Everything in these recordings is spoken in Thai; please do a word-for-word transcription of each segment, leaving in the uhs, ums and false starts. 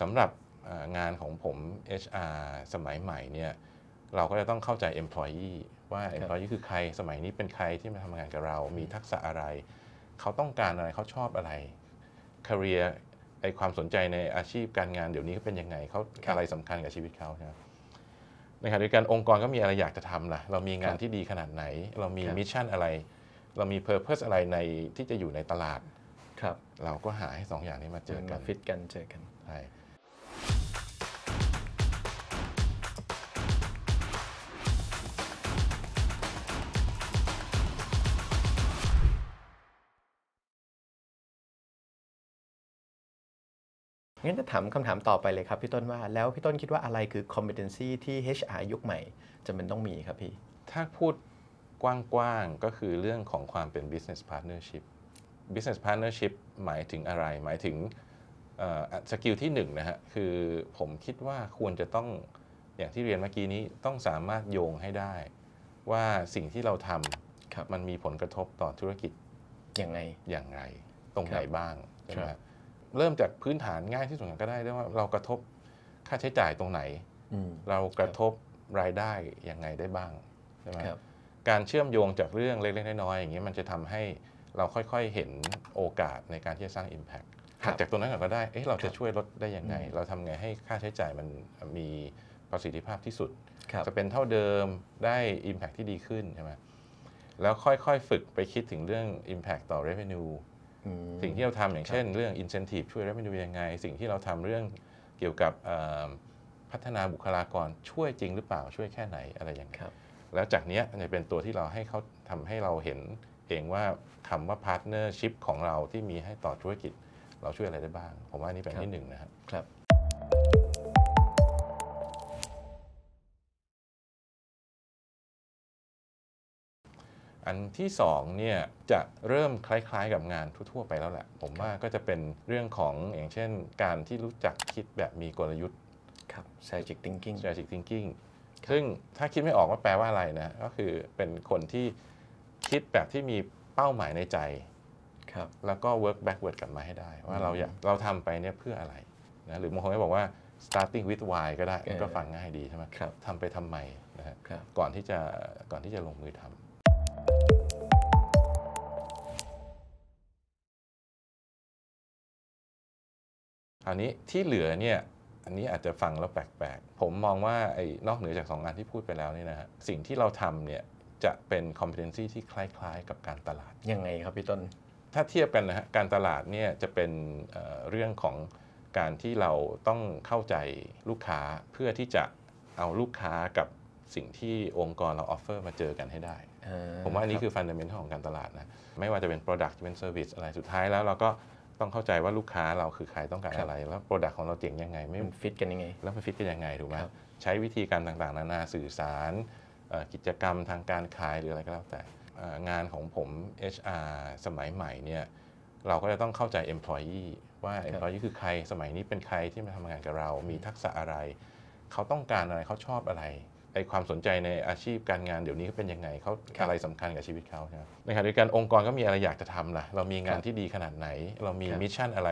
สำหรับงานของผม เอช อาร์ สมัยใหม่เนี่ยเราก็จะต้องเข้าใจ employee ว่า employee คือใครสมัยนี้เป็นใครที่มาทำงานกับเรามีทักษะอะไรเขาต้องการอะไรเขาชอบอะไร career ไอความสนใจในอาชีพการงานเดี๋ยวนี้เขาเป็นยังไงเขาอะไรสำคัญกับชีวิตเขาครับในขณะเดียวกันองค์กรก็มีอะไรอยากจะทำล่ะเรามีงานที่ดีขนาดไหนเรามีมิชชั่นอะไรเรามีเพอร์เพสอะไรในที่จะอยู่ในตลาดครับเราก็หาให้สองอย่างนี้มาเจอกันฟิตกันเจอกันใช่งั้นจะถามคำถามต่อไปเลยครับพี่ต้นว่าแล้วพี่ต้นคิดว่าอะไรคือ competency ที่ เอช อาร์ ยุคใหม่จำเป็นต้องมีครับพี่ถ้าพูดกว้างๆก็คือเรื่องของความเป็น business partnership business partnership หมายถึงอะไรหมายถึงสกิลที่หนึ่งนะฮะคือผมคิดว่าควรจะต้องอย่างที่เรียนเมื่อกี้นี้ต้องสามารถโยงให้ได้ว่าสิ่งที่เราทำมันมีผลกระทบต่อธุรกิจอย่างไรอย่างไรตรงไหนบ้างใช่ไหมเริ่มจากพื้นฐานง่ายที่สุดก็ได้ว่าเรากระทบค่าใช้จ่ายตรงไหนเรากระทบรายได้อย่างไรได้บ้างใช่ไหมการเชื่อมโยงจากเรื่องเล็กๆน้อยๆอย่างนี้มันจะทำให้เราค่อยๆเห็นโอกาสในการที่จะสร้าง Impact จากตรงนั้นก็ได้เอ๊ะเราจะช่วยลดได้ยังไงเราทำไงให้ค่าใช้จ่ายมันมีประสิทธิภาพที่สุดจะเป็นเท่าเดิมได้ Impact ที่ดีขึ้นใช่ไหมแล้วค่อยๆฝึกไปคิดถึงเรื่อง Impact ต่อ Revenue สิ่งที่เราทำอย่างเช่นเรื่อง Incentive ช่วย Revenue ยังไงสิ่งที่เราทำเรื่องเกี่ยวกับพัฒนาบุคลากรช่วยจริงหรือเปล่าช่วยแค่ไหนอะไรอย่างนี้แล้วจากนี้จะเป็นตัวที่เราให้เขาทำให้เราเห็นเองว่าคำว่า partnership ของเราที่มีให้ต่อธุรกิจเราช่วยอะไรได้บ้างผมว่านี่เป็นที่หนึ่งนะครับครับอันที่สองเนี่ยจะเริ่มคล้ายๆกับงานทั่วๆไปแล้วแหละผมว่าก็จะเป็นเรื่องของอย่างเช่นการที่รู้จักคิดแบบมีกลยุทธ์ครับ strategic thinking strategic thinking ซึ่งถ้าคิดไม่ออกว่าแปลว่าอะไรนะก็คือเป็นคนที่คิดแบบที่มีเป้าหมายในใจครับแล้วก็ work backward กลับมาให้ได้ว่าเราอยากเราทำไปเนี่ยเพื่ออะไรนะหรือบางคนก็บอกว่า starting with why ก็ได้ก็ฟังง่ายดีใช่ไหมครับทำไปทำไมนะฮะก่อนที่จะก่อนที่จะลงมือทำคราวนี้ที่เหลือเนี่ยอันนี้อาจจะฟังแล้วแปลกๆผมมองว่าไอ้นอกเหนือจากสองงานที่พูดไปแล้วนี่นะฮะสิ่งที่เราทำเนี่ยจะเป็น competency ที่คล้ายๆกับการตลาดยังไงครับพี่ต้นถ้าเทียบกันนะฮะการตลาดเนี่ยจะเป็นเรื่องของการที่เราต้องเข้าใจลูกค้าเพื่อที่จะเอาลูกค้ากับสิ่งที่องค์กรเรา offer มาเจอกันให้ได้ผมว่านี่คือ fundamental ของการตลาดนะไม่ว่าจะเป็น product เป็น service อะไรสุดท้ายแล้วเราก็ต้องเข้าใจว่าลูกค้าเราคือใครต้องการอะไรแล้ว product ของเราเจ๋งยังไงไม่ฟิตกันยังไงแล้วมันฟิตกันยังไงถูกไหมใช้วิธีการต่างๆนานาสื่อสารกิจกรรมทางการขายหรืออะไรก็แล้วแต่งานของผม เอช อาร์ สมัยใหม่เนี่ยเราก็จะต้องเข้าใจ employee ว่า employee คือใครสมัยนี้เป็นใครที่มาทำงานกับเรามีทักษะอะไรเขาต้องการอะไรเขาชอบอะไรไอความสนใจในอาชีพการงานเดี๋ยวนี้เขาเป็นยังไงเขาอะไรสำคัญกับชีวิตเขาในขณะเดียวกันองค์กรก็มีอะไรอยากจะทำล่ะเรามีงานที่ดีขนาดไหนเรามีมิชชั่นอะไร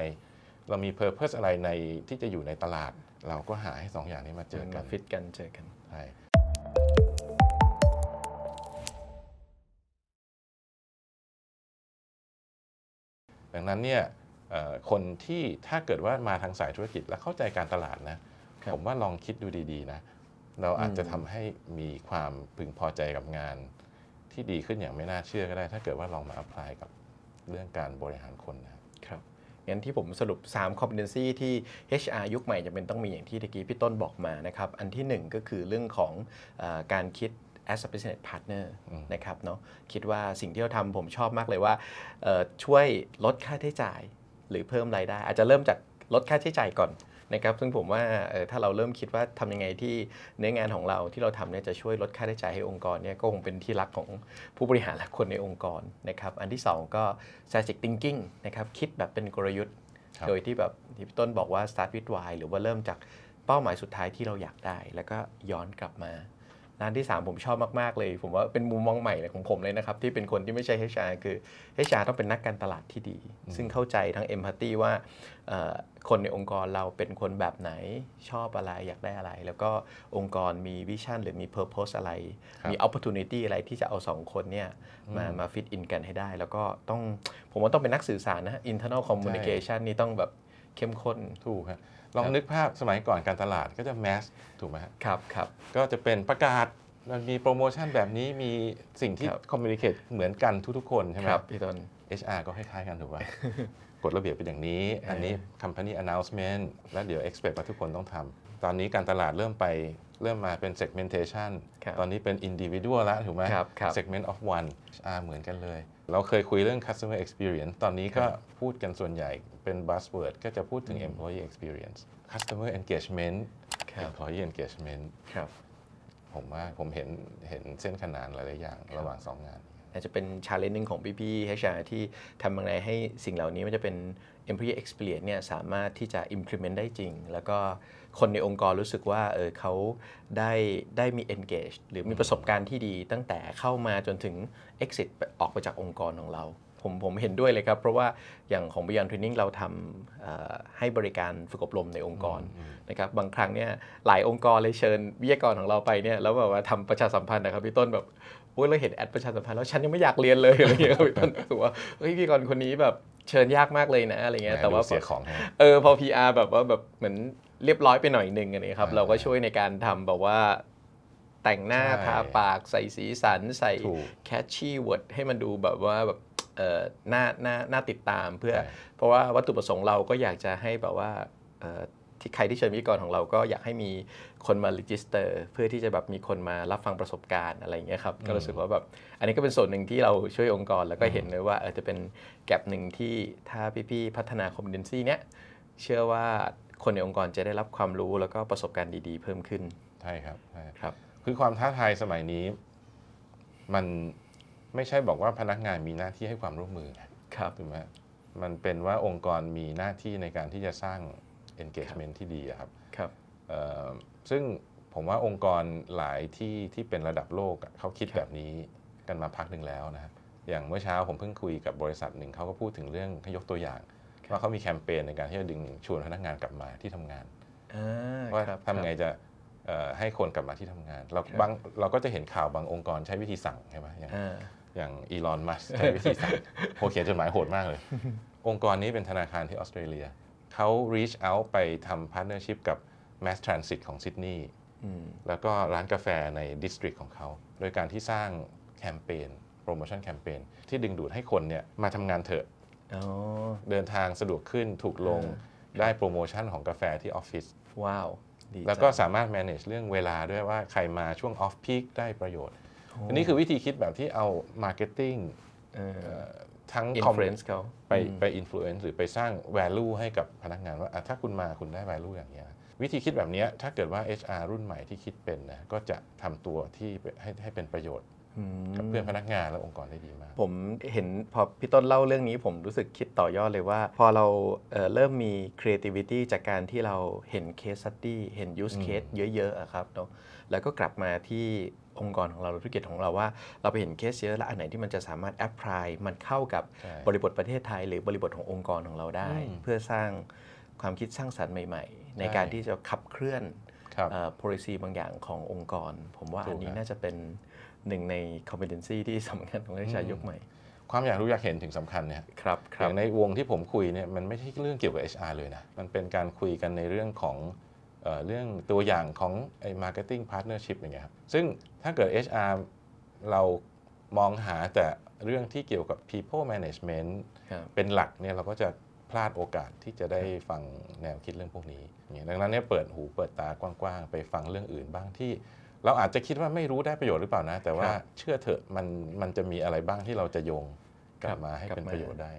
เรามีเพอร์เพสอะไรในที่จะอยู่ในตลาดเราก็หาให้สองอย่างนี้มาเจอกันฟิตกันเจอกันใช่ดังนั้นเนี่ยคนที่ถ้าเกิดว่ามาทางสายธุรกิจและเข้าใจการตลาดนะผมว่าลองคิดดูดีๆนะเราอาจจะทำให้มีความพึงพอใจกับงานที่ดีขึ้นอย่างไม่น่าเชื่อก็ได้ถ้าเกิดว่าลองมา apply กับเรื่องการบริหารคนนะครับงั้นที่ผมสรุปสาม competency ที่ เอช อาร์ ยุคใหม่จะเป็นต้องมีอย่างที่ตะกี้พี่ต้นบอกมานะครับอันที่หนึ่งก็คือเรื่องของการคิดas a business partner นะครับเนาะคิดว่าสิ่งที่เราทำผมชอบมากเลยว่าช่วยลดค่าใช้จ่ายหรือเพิ่มรายได้อาจจะเริ่มจากลดค่าใช้จ่ายก่อนนะครับซึ่งผมว่าถ้าเราเริ่มคิดว่าทำยังไงที่เนื้องานของเราที่เราทำเนี่ยจะช่วยลดค่าใช้จ่ายให้องค์กรเนี่ยก็คงเป็นที่รักของผู้บริหารและคนในองค์กรนะครับอันที่สองก็ strategic thinking นะครับคิดแบบเป็นกลยุทธ์โดยที่แบบที่พี่ต้นบอกว่า start with why หรือว่าเริ่มจากเป้าหมายสุดท้ายที่เราอยากได้แล้วก็ย้อนกลับมา ร้านที่สามผมชอบมากๆเลยผมว่าเป็นมุมมองใหม่ของผมเลยนะครับที่เป็นคนที่ไม่ใช่ เอช อาร์ คือ เอช อาร์ ต้องเป็นนักการตลาดที่ดีซึ่งเข้าใจทั้ง empathy ว่าคนในองค์กรเราเป็นคนแบบไหนชอบอะไรอยากได้อะไรแล้วก็องค์กรมีวิชั่นหรือมี purpose อะไรมี opportunity อะไรที่จะเอาสองคนเนี่ยมามา fit in กันให้ได้แล้วก็ต้องผมว่าต้องเป็นนักสื่อสารนะ internal communication นี่ต้องแบบเข้มข้นถูกครับลองนึกภาพสมัยก่อนการตลาดก็จะแมสถูกไหมครับครับก็จะเป็นประกาศมันมีโปรโมชั่นแบบนี้มีสิ่งที่คอมมิวนิเคชเหมือนกันทุกๆคนใช่ไหมครับพี่ต้น เอช อาร์ ก็คล้ายๆกันถูกไหมกฎระเบียบเป็นอย่างนี้อันนี้ company announcement แล้วเดี๋ยว expect ว่าทุกคนต้องทำตอนนี้การตลาดเริ่มไปเริ่มมาเป็น segmentation ตอนนี้เป็น individual แล้วถูกไหม segment of one เอช อาร์ เหมือนกันเลยเราเคยคุยเรื่อง customer experience ตอนนี้ก็พูดกันส่วนใหญ่เป็น buzzword ก็จะพูดถึง employee experience customer engagement employee engagement ผมว่าผมเห็นเห็นเส้นขนานหลายๆอย่างระหว่างสองงานอาจจะเป็น challenge หนึ่งของพี่ๆ เอช อาร์ ที่ทำยังไงให้สิ่งเหล่านี้มันจะเป็น employee experience เนี่ยสามารถที่จะ implement ได้จริงแล้วก็คนในองค์กรรู้สึกว่าเออเขาได้ได้มี engage หรือมีประสบการณ์ที่ดีตั้งแต่เข้ามาจนถึง exit ออกไปจากองค์กรของเราผมผมเห็นด้วยเลยครับเพราะว่าอย่างของ Beyond Training เราทำให้บริการฝึกอบรมในองค์กรนะครับบางครั้งเนี่ยหลายองค์กรเลยเชิญวิทยากรของเราไปเนี่ยแล้วแบบว่าทำประชาสัมพันธ์นะครับพี่ต้นแบบโอ้ยเราเห็นแอดประชาสัมพันธ์แล้วฉันยังไม่อยากเรียนเลยอะไรอย่างเงี้ยพี่ต้นถือว่าเฮ้ยพี่กรคนนี้แบบเชิญยากมากเลยนะอะไรเงี้ยแต่ว่าเสียของเออพอ พี อาร์ แบบว่าแบบเหมือนเรียบร้อยไปหน่อยนึงอันนี้ครับเราก็ช่วยในการทำแบบว่าแต่งหน้าทาปากใส่สีสันใส่แคชชี่เวิร์ดให้มันดูแบบว่าแบบหน้าหน้าหน้าติดตามเพื่อเพราะว่าวัตถุประสงค์เราก็อยากจะให้แบบว่าที่ใครที่เชิญวิทยากรของเราก็อยากให้มีคนมารีจิสเตอร์เพื่อที่จะแบบมีคนมารับฟังประสบการณ์อะไรอย่างเงี้ยครับก็รู้สึกว่าแบบอันนี้ก็เป็นส่วนหนึ่งที่เราช่วยองค์กรแล้วก็เห็นเลยว่าจะเป็นแกลบหนึ่งที่ถ้าพี่ๆพัฒนาคอมมิชชั่นเนี้ยเชื่อว่าคนในองค์กรจะได้รับความรู้แล้วก็ประสบการณ์ดีๆเพิ่มขึ้นใช่ครับใช่ครับคือความท้าทายสมัยนี้มันไม่ใช่บอกว่าพนักงานมีหน้าที่ให้ความร่วมมือครับถูกไหมมันเป็นว่าองค์กรมีหน้าที่ในการที่จะสร้าง engagement ที่ดีครับครับซึ่งผมว่าองค์กรหลายที่ที่เป็นระดับโลกเขาคิดแบบนี้กันมาพักหนึ่งแล้วนะครับอย่างเมื่อเช้าผมเพิ่งคุยกับบริษัทหนึ่งเขาก็พูดถึงเรื่องยกตัวอย่างว่าเขามีแคมเปญในการที่จะดึงชวนพนักงานกลับมาที่ทำงานว่าทำไงจะให้คนกลับมาที่ทำงานเราบางเราก็จะเห็นข่าวบางองค์กรใช้วิธีสั่งใช่ไหมอย่างอย่างอีลอน มัสก์ใช้วิธีสั่งโหเขียนจดหมายโหดมากเลยองค์กรนี้เป็นธนาคารที่ออสเตรเลียเขา reach out ไปทำ partnership กับ mass transit ของซิดนีย์แล้วก็ร้านกาแฟใน district ของเขาโดยการที่สร้างแคมเปญโปรโมชั่นแคมเปญที่ดึงดูดให้คนเนี่ยมาทำงานเถอะเดินทางสะดวกขึ้นถูกลงได้โปรโมชั่นของกาแฟที่ออฟฟิศว้าวแล้วก็สามารถ manage เรื่องเวลาด้วยว่าใครมาช่วง off peak ได้ประโยชน์อันนี้คือวิธีคิดแบบที่เอา marketing ทั้ง conference เขาไปไป influence หรือไปสร้าง value ให้กับพนักงานว่าถ้าคุณมาคุณได้ value อย่างเงี้ยวิธีคิดแบบนี้ถ้าเกิดว่า เอช อาร์ รุ่นใหม่ที่คิดเป็นนะก็จะทำตัวที่ให้ให้เป็นประโยชน์กับเพื่อนพนักงานและองค์กรได้ดีมากผมเห็นพอพี่ต้นเล่าเรื่องนี้ผมรู้สึกคิดต่อยอดเลยว่าพอเราเริ่มมี creativity จากการที่เราเห็น case study เห็น use case เยอะๆครับเนาะแล้วก็กลับมาที่องค์กรของเราธุรกิจของเราว่าเราไปเห็นเคสเยอะและอันไหนที่มันจะสามารถแอพพลายมันเข้ากับบริบทประเทศไทยหรือบริบทขององค์กรของเราได้เพื่อสร้างความคิดสร้างสรรค์ใหม่ๆในการที่จะขับเคลื่อน policy บางอย่างขององค์กรผมว่าอันนี้น่าจะเป็นหนึ่งใน competency ที่สำคัญของนักศึกษายุคใหม่ความอยากรู้อยากเห็นถึงสำคัญเนี่ยครับอย่างในวงที่ผมคุยเนี่ยมันไม่ใช่เรื่องเกี่ยวกับ เอช อาร์ เลยนะมันเป็นการคุยกันในเรื่องของเรื่องตัวอย่างของไอ้ marketing partnership อย่างเงี้ยครับซึ่งถ้าเกิด เอช อาร์ เรามองหาแต่เรื่องที่เกี่ยวกับ people management เป็นหลักเนี่ยเราก็จะพลาดโอกาสที่จะได้ฟังแนวคิดเรื่องพวกนี้ดังนั้นเนี่ยเปิดหูเปิดตากว้างๆไปฟังเรื่องอื่นบ้างที่เราอาจจะคิดว่าไม่รู้ได้ประโยชน์หรือเปล่านะแต่ว่าเชื่อเถอะมันมันจะมีอะไรบ้างที่เราจะโยงกลับมาให้เป็นประโยชน์ได้